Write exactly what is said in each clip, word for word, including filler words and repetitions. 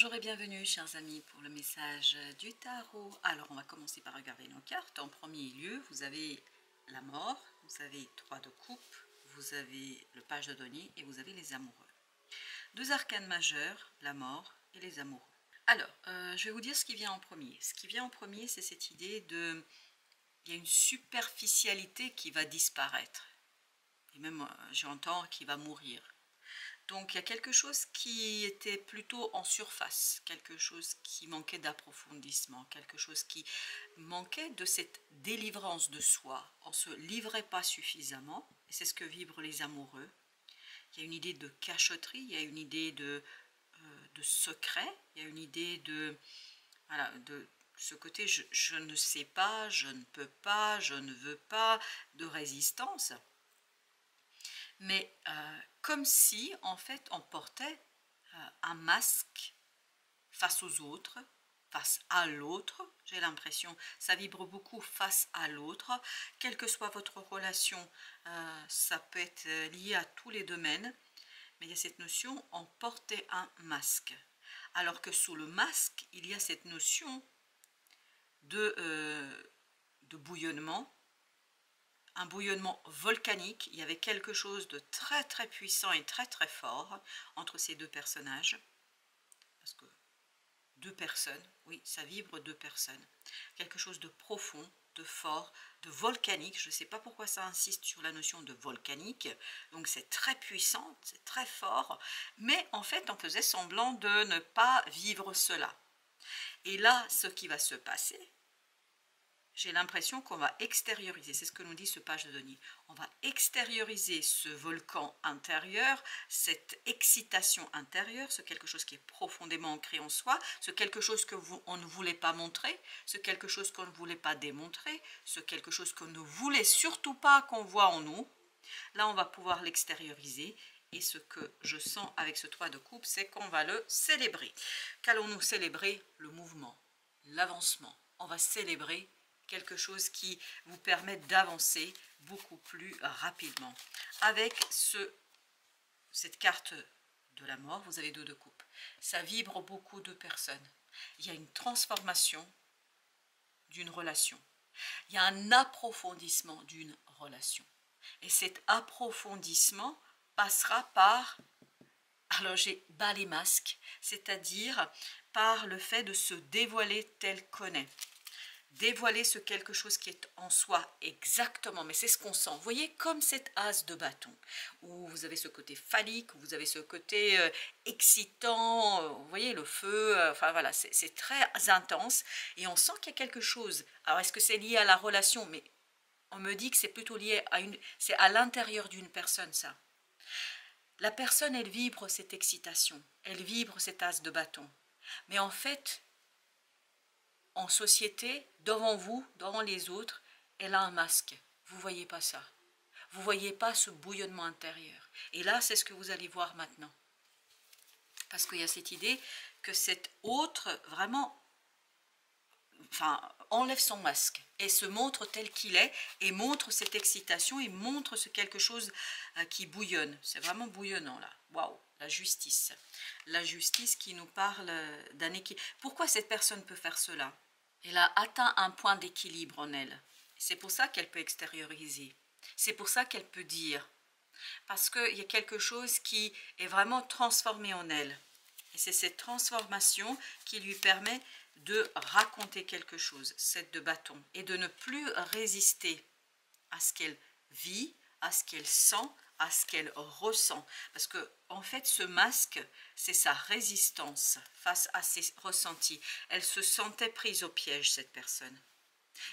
Bonjour et bienvenue chers amis pour le message du tarot. Alors on va commencer par regarder nos cartes. En premier lieu, vous avez la mort, vous avez trois de coupe, vous avez le page de denier et vous avez les amoureux. Deux arcanes majeurs, la mort et les amoureux. Alors, euh, je vais vous dire ce qui vient en premier. Ce qui vient en premier, c'est cette idée de... Il y a une superficialité qui va disparaître. Et même, j'entends, qui va mourir. Donc il y a quelque chose qui était plutôt en surface, quelque chose qui manquait d'approfondissement, quelque chose qui manquait de cette délivrance de soi. On ne se livrait pas suffisamment, et c'est ce que vibrent les amoureux. Il y a une idée de cachotterie, il y a une idée de, euh, de secret, il y a une idée de, voilà, de ce côté je, je ne sais pas, je ne peux pas, je ne veux pas, de résistance. Mais euh, comme si, en fait, on portait euh, un masque face aux autres, face à l'autre, j'ai l'impression, ça vibre beaucoup face à l'autre, quelle que soit votre relation, euh, ça peut être lié à tous les domaines, mais il y a cette notion, on portait un masque, alors que sous le masque, il y a cette notion de, euh, de bouillonnement, un bouillonnement volcanique, il y avait quelque chose de très très puissant et très très fort entre ces deux personnages, parce que deux personnes, oui, ça vibre deux personnes, quelque chose de profond, de fort, de volcanique, je ne sais pas pourquoi ça insiste sur la notion de volcanique, donc c'est très puissant, c'est très fort, mais en fait on faisait semblant de ne pas vivre cela, et là ce qui va se passer, j'ai l'impression qu'on va extérioriser, c'est ce que nous dit ce page de denier, on va extérioriser ce volcan intérieur, cette excitation intérieure, ce quelque chose qui est profondément ancré en soi, ce quelque chose qu'on ne voulait pas montrer, ce quelque chose qu'on ne voulait pas démontrer, ce quelque chose qu'on ne voulait surtout pas qu'on voit en nous. Là, on va pouvoir l'extérioriser. Et ce que je sens avec ce trois de coupe, c'est qu'on va le célébrer. Qu'allons-nous célébrer? Le mouvement, l'avancement. On va célébrer quelque chose qui vous permet d'avancer beaucoup plus rapidement. Avec ce, cette carte de la mort, vous avez deux de coupe. Ça vibre beaucoup de personnes. Il y a une transformation d'une relation. Il y a un approfondissement d'une relation. Et cet approfondissement passera par, alors j'ai bas les masques, c'est-à-dire par le fait de se dévoiler tel qu'on est. Dévoiler ce quelque chose qui est en soi exactement, mais c'est ce qu'on sent. Vous voyez, comme cet as de bâton, où vous avez ce côté phallique, où vous avez ce côté euh, excitant, euh, vous voyez, le feu, euh, enfin voilà, c'est très intense, et on sent qu'il y a quelque chose. Alors, est-ce que c'est lié à la relation? Mais on me dit que c'est plutôt lié à une... C'est à l'intérieur d'une personne, ça. La personne, elle vibre cette excitation, elle vibre cet as de bâton. Mais en fait... En société, devant vous, devant les autres, elle a un masque. Vous ne voyez pas ça. Vous ne voyez pas ce bouillonnement intérieur. Et là, c'est ce que vous allez voir maintenant. Parce qu'il y a cette idée que cet autre, vraiment, enfin, enlève son masque et se montre tel qu'il est, et montre cette excitation, et montre ce quelque chose qui bouillonne. C'est vraiment bouillonnant, là. Waouh! La justice. La justice qui nous parle d'un équilibre. Pourquoi cette personne peut faire cela? Elle a atteint un point d'équilibre en elle. C'est pour ça qu'elle peut extérioriser. C'est pour ça qu'elle peut dire. Parce qu'il y a quelque chose qui est vraiment transformé en elle. Et c'est cette transformation qui lui permet de raconter quelque chose, cette de bâton. Et de ne plus résister à ce qu'elle vit, à ce qu'elle sent, à ce qu'elle ressent. Parce que, en fait, ce masque, c'est sa résistance face à ses ressentis. Elle se sentait prise au piège, cette personne.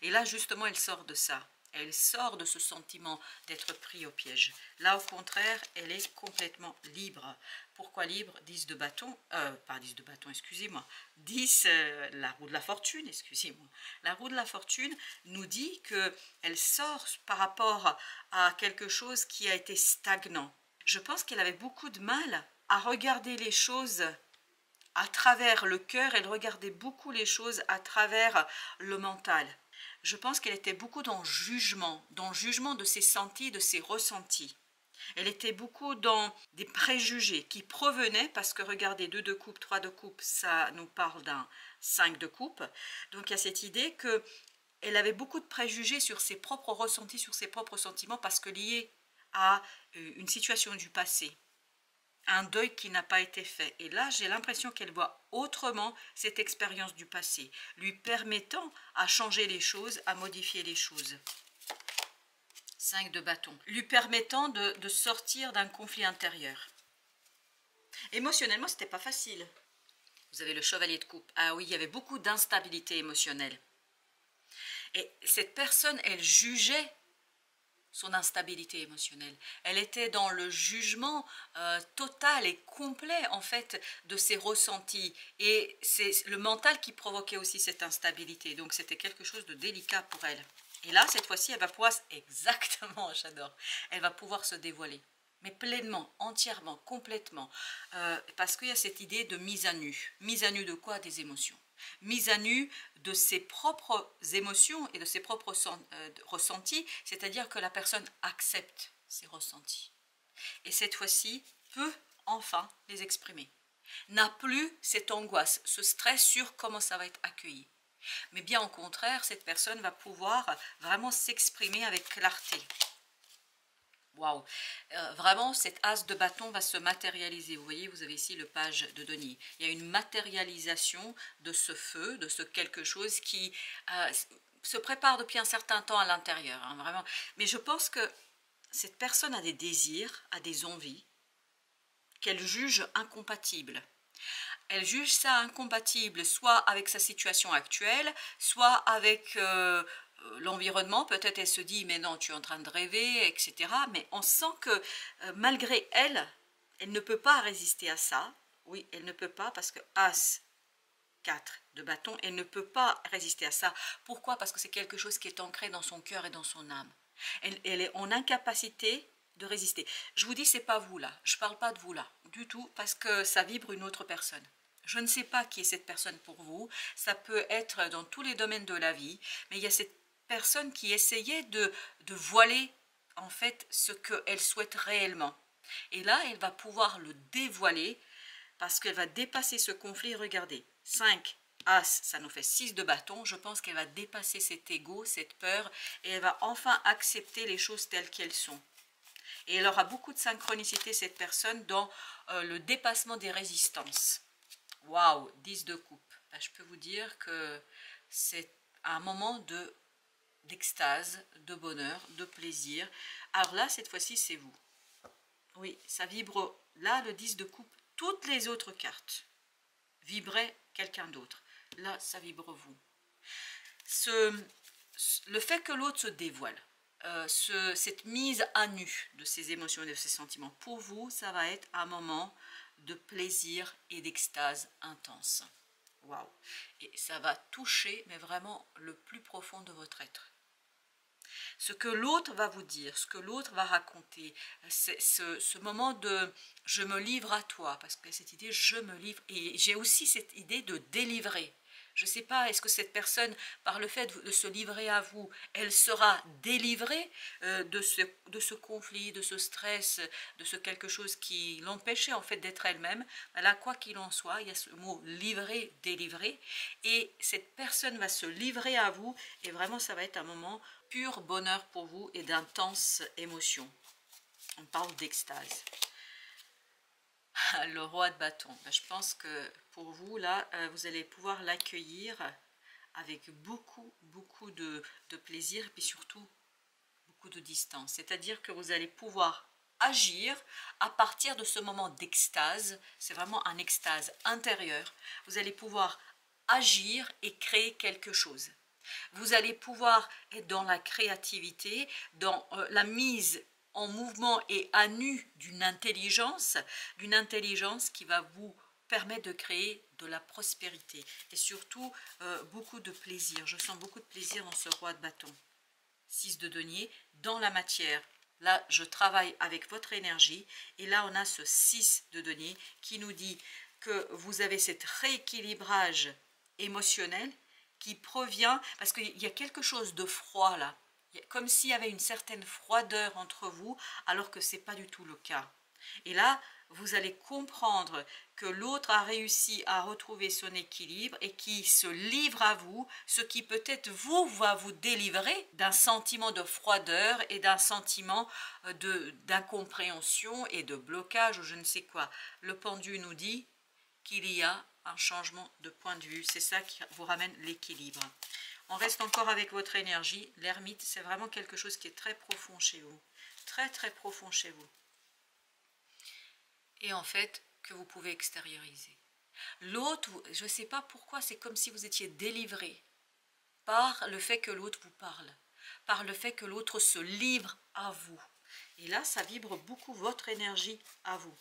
Et là, justement, elle sort de ça. Elle sort de ce sentiment d'être pris au piège. Là, au contraire, elle est complètement libre. Pourquoi libre? dix de bâton, euh, pas dix de bâton, excusez-moi, dix, euh, la roue de la fortune, excusez-moi. La roue de la fortune nous dit qu'elle sort par rapport à quelque chose qui a été stagnant. Je pense qu'elle avait beaucoup de mal à regarder les choses à travers le cœur, elle regardait beaucoup les choses à travers le mental. Je pense qu'elle était beaucoup dans le jugement, dans le jugement de ses sentis, de ses ressentis. elle était beaucoup dans des préjugés qui provenaient, parce que regardez, deux de coupe, trois de coupe, ça nous parle d'un cinq de coupe. Donc il y a cette idée qu'elle avait beaucoup de préjugés sur ses propres ressentis, sur ses propres sentiments, parce que liés à une situation du passé, un deuil qui n'a pas été fait. Et là, j'ai l'impression qu'elle voit autrement cette expérience du passé, lui permettant à changer les choses, à modifier les choses. cinq de bâton. Lui permettant de, de sortir d'un conflit intérieur. Émotionnellement, c'était pas facile. Vous avez le chevalier de coupe. Ah oui, il y avait beaucoup d'instabilité émotionnelle. Et cette personne, elle jugeait son instabilité émotionnelle. Elle était dans le jugement euh, total et complet, en fait, de ses ressentis. Et c'est le mental qui provoquait aussi cette instabilité. Donc, c'était quelque chose de délicat pour elle. Et là, cette fois-ci, elle va pouvoir, exactement, j'adore, elle va pouvoir se dévoiler. Mais pleinement, entièrement, complètement. Euh, parce qu'il y a cette idée de mise à nu. Mise à nu de quoi? Des émotions. Mise à nu de ses propres émotions et de ses propres ressentis, c'est-à-dire que la personne accepte ses ressentis. Et cette fois-ci, peut enfin les exprimer. N'a plus cette angoisse, ce stress sur comment ça va être accueilli. Mais bien au contraire, cette personne va pouvoir vraiment s'exprimer avec clarté. Waouh, vraiment, cet as de bâton va se matérialiser. Vous voyez, vous avez ici le page de denier. Il y a une matérialisation de ce feu, de ce quelque chose qui euh, se prépare depuis un certain temps à l'intérieur, hein, vraiment. Mais je pense que cette personne a des désirs, a des envies qu'elle juge incompatibles. Elle juge ça incompatible, soit avec sa situation actuelle, soit avec euh, l'environnement. Peut-être elle se dit, mais non, tu es en train de rêver, et cetera. Mais on sent que euh, malgré elle, elle ne peut pas résister à ça. Oui, elle ne peut pas parce que As, quatre de bâton, elle ne peut pas résister à ça. Pourquoi? Parce que c'est quelque chose qui est ancré dans son cœur et dans son âme. Elle, elle est en incapacité de résister. Je vous dis, c'est pas vous là. Je parle pas de vous là, du tout, parce que ça vibre une autre personne. Je ne sais pas qui est cette personne pour vous, ça peut être dans tous les domaines de la vie, mais il y a cette personne qui essayait de, de voiler en fait ce qu'elle souhaite réellement. Et là, elle va pouvoir le dévoiler parce qu'elle va dépasser ce conflit. Regardez, cinq, As, ça nous fait six de bâton. Je pense qu'elle va dépasser cet ego, cette peur, et elle va enfin accepter les choses telles qu'elles sont. Et elle aura beaucoup de synchronicité, cette personne, dans euh, le dépassement des résistances. Waouh, dix de coupe. Ben, je peux vous dire que c'est un moment de d'extase, de bonheur, de plaisir. Alors là, cette fois-ci, c'est vous. Oui, ça vibre. Là, le dix de coupe, toutes les autres cartes vibraient quelqu'un d'autre. Là, ça vibre vous. Ce, le fait que l'autre se dévoile, euh, ce, cette mise à nu de ses émotions et de ses sentiments, pour vous, ça va être un moment de plaisir et d'extase intense. Waouh! Et ça va toucher, mais vraiment le plus profond de votre être. Ce que l'autre va vous dire, ce que l'autre va raconter, c'est ce, ce moment de « je me livre à toi », parce que cette idée « je me livre », et j'ai aussi cette idée de délivrer. Je ne sais pas, est-ce que cette personne, par le fait de se livrer à vous, elle sera délivrée euh, de, ce, de ce conflit, de ce stress, de ce quelque chose qui l'empêchait en fait d'être elle-même. Là, quoi qu'il en soit, il y a ce mot « livrer », « délivrer ». Et cette personne va se livrer à vous et vraiment, ça va être un moment pur bonheur pour vous et d'intense émotion. On parle d'extase. Le roi de bâton, ben, je pense que pour vous, là, euh, vous allez pouvoir l'accueillir avec beaucoup, beaucoup de, de plaisir, et puis surtout, beaucoup de distance. C'est-à-dire que vous allez pouvoir agir à partir de ce moment d'extase. C'est vraiment un extase intérieur. Vous allez pouvoir agir et créer quelque chose. Vous allez pouvoir être dans la créativité, dans euh, la mise en mouvement et à nu d'une intelligence, d'une intelligence qui va vous permettre de créer de la prospérité et surtout euh, beaucoup de plaisir. Je sens beaucoup de plaisir dans ce roi de bâton. six de denier, dans la matière. Là, je travaille avec votre énergie et là, on a ce six de denier qui nous dit que vous avez cet rééquilibrage émotionnel qui provient, parce qu'il y a quelque chose de froid là. comme s'il y avait une certaine froideur entre vous, alors que ce n'est pas du tout le cas. Et là, vous allez comprendre que l'autre a réussi à retrouver son équilibre et qui se livre à vous, ce qui peut-être vous va vous délivrer d'un sentiment de froideur et d'un sentiment d'incompréhension et de blocage ou je ne sais quoi. Le pendu nous dit qu'il y a un changement de point de vue, c'est ça qui vous ramène l'équilibre. On reste encore avec votre énergie, l'ermite, c'est vraiment quelque chose qui est très profond chez vous, très très profond chez vous. Et en fait, que vous pouvez extérioriser. L'autre, je ne sais pas pourquoi, c'est comme si vous étiez délivré par le fait que l'autre vous parle, par le fait que l'autre se livre à vous. Et là, ça vibre beaucoup votre énergie à vous.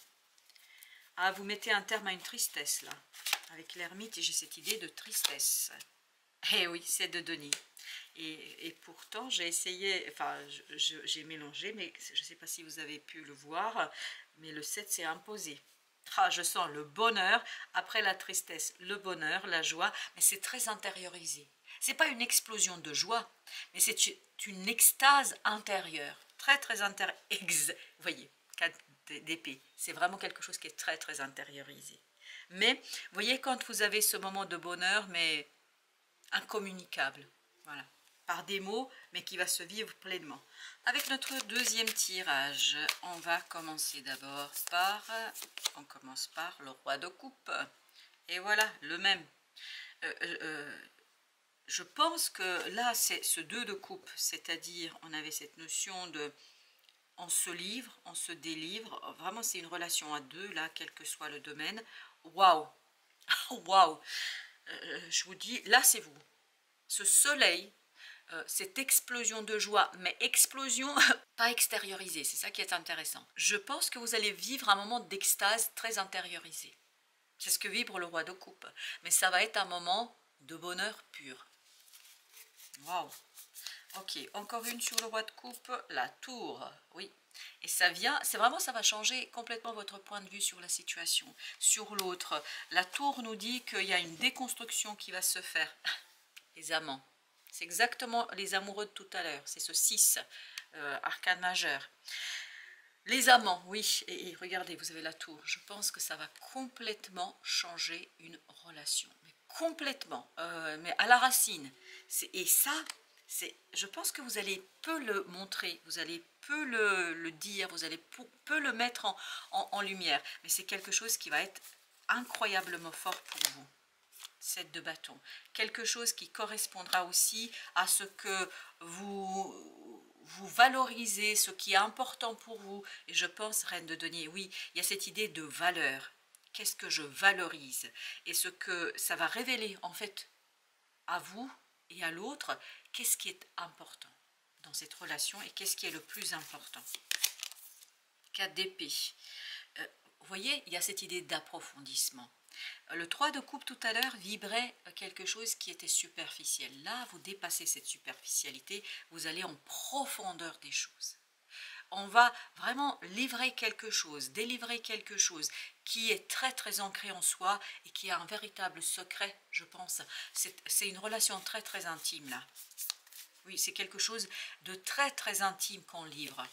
Ah, vous mettez un terme à une tristesse, là. Avec l'ermite, j'ai cette idée de tristesse. Eh oui, c'est de Denis. Et, et pourtant, j'ai essayé, enfin, j'ai mélangé, mais je ne sais pas si vous avez pu le voir, mais le sept s'est imposé. Ah, je sens le bonheur, après la tristesse, le bonheur, la joie, mais c'est très intériorisé. Ce n'est pas une explosion de joie, mais c'est une extase intérieure, très très intérieure. Vous voyez, quatre d'épée, c'est vraiment quelque chose qui est très très intériorisé. Mais, vous voyez, quand vous avez ce moment de bonheur, mais incommunicable, voilà, par des mots, mais qui va se vivre pleinement. Avec notre deuxième tirage, on va commencer d'abord par, on commence par le roi de coupe. Et voilà, le même. Euh, euh, je pense que là, c'est ce deux de coupe, c'est-à-dire, on avait cette notion de, on se livre, on se délivre, vraiment c'est une relation à deux, là, quel que soit le domaine. Waouh, waouh, je vous dis, là c'est vous. Ce soleil, euh, cette explosion de joie, mais explosion pas extériorisée, c'est ça qui est intéressant. Je pense que vous allez vivre un moment d'extase très intériorisé. C'est ce que vibre le roi de coupe. Mais ça va être un moment de bonheur pur. Waouh! Ok, encore une sur le roi de coupe, la tour, oui. Et ça vient, c'est vraiment, ça va changer complètement votre point de vue sur la situation, sur l'autre. La tour nous dit qu'il y a une déconstruction qui va se faire. Les amants, c'est exactement les amoureux de tout à l'heure, c'est ce six, euh, arcane majeur. Les amants, oui, et, et regardez, vous avez la tour, je pense que ça va complètement changer une relation, mais complètement, euh, mais à la racine. Et ça, je pense que vous allez peu le montrer, vous allez peu le, le dire, vous allez peu, peu le mettre en, en, en lumière, mais c'est quelque chose qui va être incroyablement fort pour vous. sept de bâton, quelque chose qui correspondra aussi à ce que vous, vous valorisez, ce qui est important pour vous. Et je pense, Reine de Denier, oui, il y a cette idée de valeur. Qu'est-ce que je valorise? Et ce que ça va révéler, en fait, à vous et à l'autre, qu'est-ce qui est important dans cette relation et qu'est-ce qui est le plus important. quatre d'épée. Euh, vous voyez, il y a cette idée d'approfondissement. Le trois de coupe tout à l'heure vibrait quelque chose qui était superficiel. Là, vous dépassez cette superficialité, vous allez en profondeur des choses. On va vraiment livrer quelque chose, délivrer quelque chose qui est très très ancré en soi et qui a un véritable secret, je pense. C'est une relation très très intime là. Oui, c'est quelque chose de très très intime qu'on livre,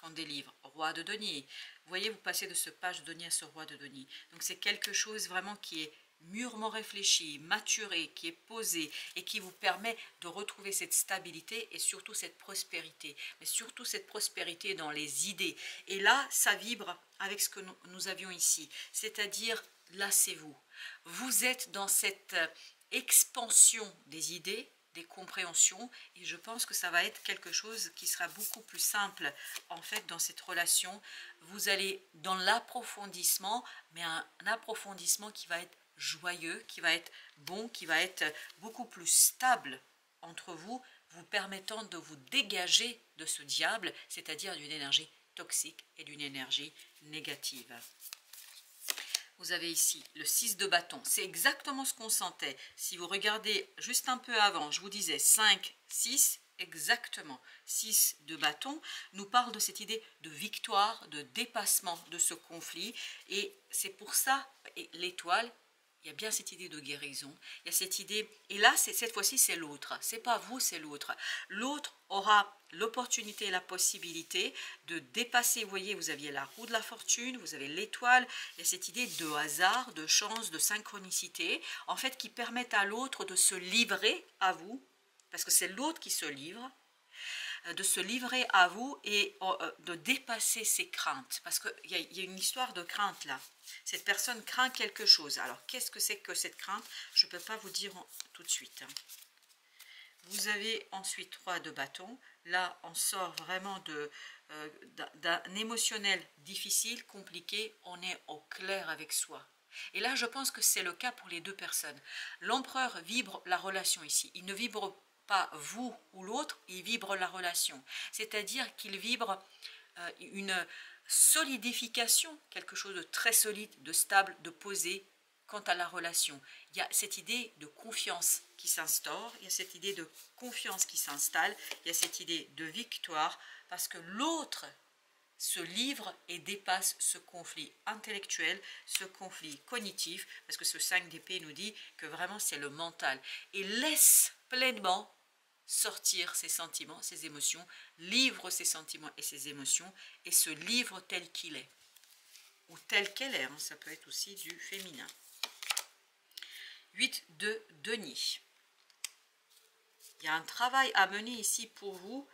qu'on délivre. Roi de denier. Vous voyez, vous passez de ce page de denier à ce roi de denier. Donc c'est quelque chose vraiment qui est mûrement réfléchi, maturé, qui est posé et qui vous permet de retrouver cette stabilité et surtout cette prospérité. Mais surtout cette prospérité dans les idées. Et là, ça vibre avec ce que nous, nous avions ici. C'est-à-dire, là c'est vous. Vous êtes dans cette expansion des idées, des compréhensions, et je pense que ça va être quelque chose qui sera beaucoup plus simple en fait dans cette relation. Vous allez dans l'approfondissement, mais un approfondissement qui va être joyeux, qui va être bon, qui va être beaucoup plus stable entre vous, vous permettant de vous dégager de ce diable, c'est-à-dire d'une énergie toxique et d'une énergie négative. Vous avez ici le six de bâton, c'est exactement ce qu'on sentait. Si vous regardez juste un peu avant, je vous disais cinq, six, exactement. six de bâton nous parle de cette idée de victoire, de dépassement de ce conflit. Et c'est pour ça, l'étoile Il y a bien cette idée de guérison, il y a cette idée, et là, cette fois-ci, c'est l'autre, c'est pas vous, c'est l'autre. L'autre aura l'opportunité et la possibilité de dépasser, vous voyez, vous aviez la roue de la fortune, vous avez l'étoile, il y a cette idée de hasard, de chance, de synchronicité, en fait, qui permettent à l'autre de se livrer à vous, parce que c'est l'autre qui se livre, de se livrer à vous et de dépasser ses craintes. Parce qu'il y, y a une histoire de crainte là. Cette personne craint quelque chose. Alors, qu'est-ce que c'est que cette crainte? Je ne peux pas vous dire en, tout de suite. Vous avez ensuite trois de bâton. Là, on sort vraiment de euh, d'un émotionnel difficile, compliqué. On est au clair avec soi. Et là, je pense que c'est le cas pour les deux personnes. L'empereur vibre la relation ici. Il ne vibre pas pas vous ou l'autre, il vibre la relation. C'est-à-dire qu'il vibre euh, une solidification, quelque chose de très solide, de stable, de posé quant à la relation. Il y a cette idée de confiance qui s'instaure, il y a cette idée de confiance qui s'installe, il y a cette idée de victoire, parce que l'autre se livre et dépasse ce conflit intellectuel, ce conflit cognitif, parce que ce cinq d'épée nous dit que vraiment c'est le mental, et laisse pleinement sortir ses sentiments, ses émotions, livre ses sentiments et ses émotions, et se livre tel qu'il est, ou tel qu'elle est, hein, ça peut être aussi du féminin. huit de denier. Il y a un travail à mener ici pour vous,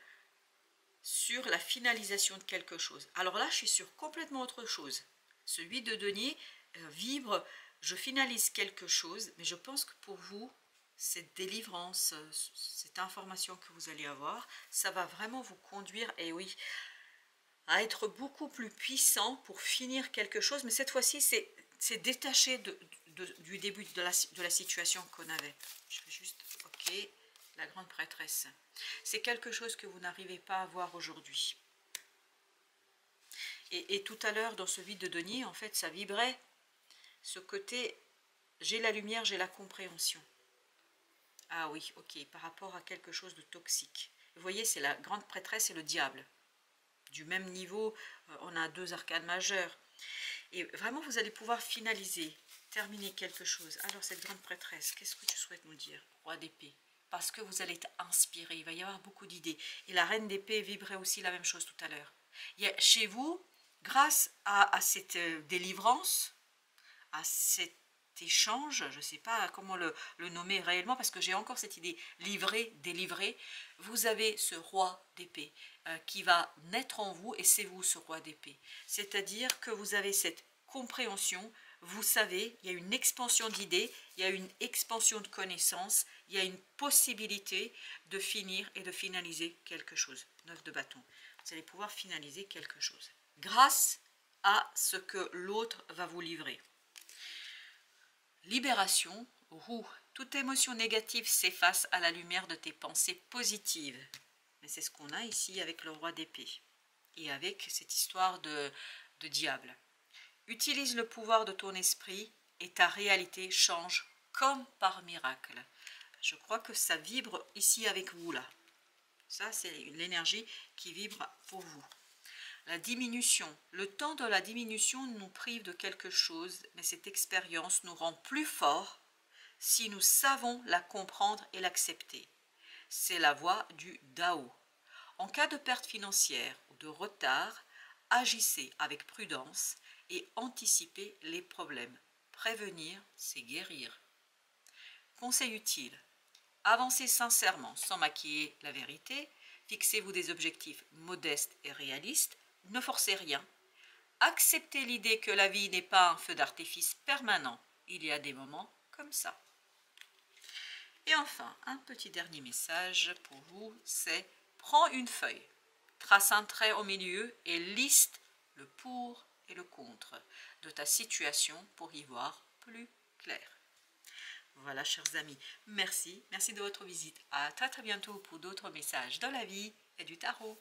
sur la finalisation de quelque chose. Alors là, je suis sur complètement autre chose. Ce huit de denier, euh, vibre, je finalise quelque chose, mais je pense que pour vous, cette délivrance, cette information que vous allez avoir, ça va vraiment vous conduire, et eh oui, à être beaucoup plus puissant pour finir quelque chose, mais cette fois-ci, c'est détaché de, de, du début de la, de la situation qu'on avait. Je vais juste, ok, la grande prêtresse. C'est quelque chose que vous n'arrivez pas à voir aujourd'hui. Et, et tout à l'heure, dans ce vide de denier, en fait, ça vibrait, ce côté, j'ai la lumière, j'ai la compréhension. Ah oui, ok, par rapport à quelque chose de toxique. Vous voyez, c'est la grande prêtresse et le diable. Du même niveau, on a deux arcanes majeures. Et vraiment, vous allez pouvoir finaliser, terminer quelque chose. Alors, cette grande prêtresse, qu'est-ce que tu souhaites nous dire? Roi d'épée. Parce que vous allez être inspiré, il va y avoir beaucoup d'idées. Et la reine d'épée vibrait aussi la même chose tout à l'heure. Chez vous, grâce à, à cette euh, délivrance, à cette échange, je ne sais pas comment le, le nommer réellement, parce que j'ai encore cette idée livré, délivré, vous avez ce roi d'épée euh, qui va naître en vous, et c'est vous ce roi d'épée. C'est-à-dire que vous avez cette compréhension, vous savez, il y a une expansion d'idées, il y a une expansion de connaissances, il y a une possibilité de finir et de finaliser quelque chose. Neuf de bâton, vous allez pouvoir finaliser quelque chose grâce à ce que l'autre va vous livrer. Libération, roue. Toute émotion négative s'efface à la lumière de tes pensées positives. Mais c'est ce qu'on a ici avec le roi d'épée et avec cette histoire de, de diable. Utilise le pouvoir de ton esprit et ta réalité change comme par miracle. Je crois que ça vibre ici avec vous là. Ça, c'est l'énergie qui vibre pour vous. La diminution. Le temps de la diminution nous prive de quelque chose, mais cette expérience nous rend plus forts si nous savons la comprendre et l'accepter. C'est la voie du Dao. En cas de perte financière ou de retard, agissez avec prudence et anticiper les problèmes. Prévenir, c'est guérir. Conseil utile. Avancez sincèrement, sans maquiller la vérité. Fixez-vous des objectifs modestes et réalistes. Ne forcez rien. Acceptez l'idée que la vie n'est pas un feu d'artifice permanent. Il y a des moments comme ça. Et enfin, un petit dernier message pour vous, c'est « Prends une feuille, trace un trait au milieu et liste le pour » et le contre de ta situation pour y voir plus clair. Voilà, chers amis, merci, merci de votre visite. À très très bientôt pour d'autres messages dans la vie et du tarot.